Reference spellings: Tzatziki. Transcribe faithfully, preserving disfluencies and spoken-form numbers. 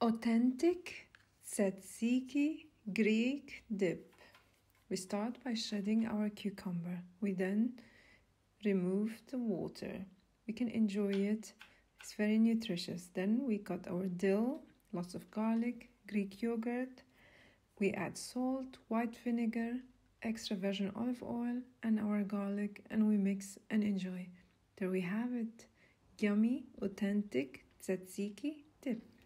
Authentic tzatziki Greek dip. We start by shredding our cucumber. We then remove the water. We can enjoy it. It's very nutritious. Then we cut our dill, lots of garlic, Greek yogurt. We add salt, white vinegar, extra virgin olive oil, and our garlic, and we mix and enjoy. There we have it. Yummy, authentic tzatziki dip.